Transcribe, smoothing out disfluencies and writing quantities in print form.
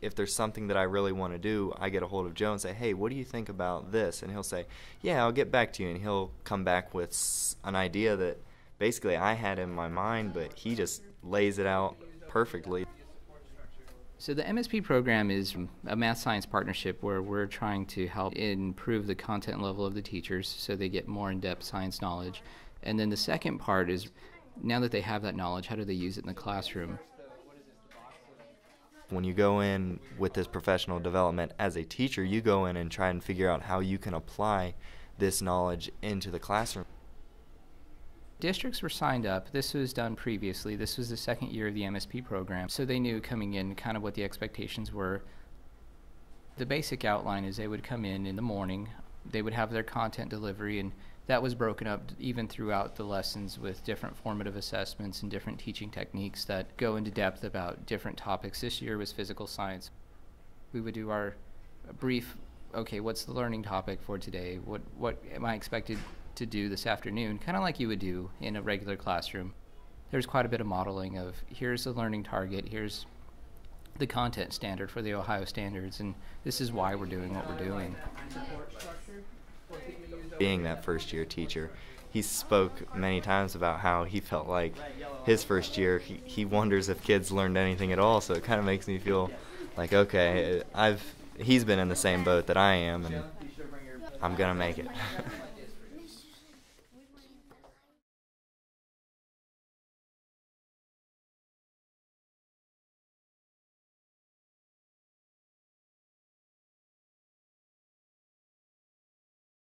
if there's something that I really want to do, I get a hold of Joe and say, hey, what do you think about this? And he'll say, yeah, I'll get back to you. And he'll come back with an idea that basically I had in my mind, but he just lays it out perfectly. So the MSP program is a math-science partnership where we're trying to help improve the content level of the teachers so they get more in-depth science knowledge. And then the second part is, now that they have that knowledge, how do they use it in the classroom? When you go in with this professional development as a teacher, you go in and try and figure out how you can apply this knowledge into the classroom. Districts were signed up. This was done previously. This was the second year of the MSP program, so they knew coming in kind of what the expectations were. The basic outline is they would come in the morning, they would have their content delivery, and that was broken up even throughout the lessons with different formative assessments and different teaching techniques that go into depth about different topics. This year was physical science. We would do our brief, okay, what's the learning topic for today? What am I expected to do this afternoon, kind of like you would do in a regular classroom. There's quite a bit of modeling of here's the learning target, here's the content standard for the Ohio standards, and this is why we're doing what we're doing. Being that first year teacher, he spoke many times about how he felt like his first year, he wonders if kids learned anything at all, so it kind of makes me feel like, okay, he's been in the same boat that I am, and I'm gonna make it.